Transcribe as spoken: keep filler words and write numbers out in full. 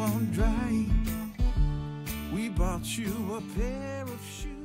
won't dry. We bought you a pair of shoes.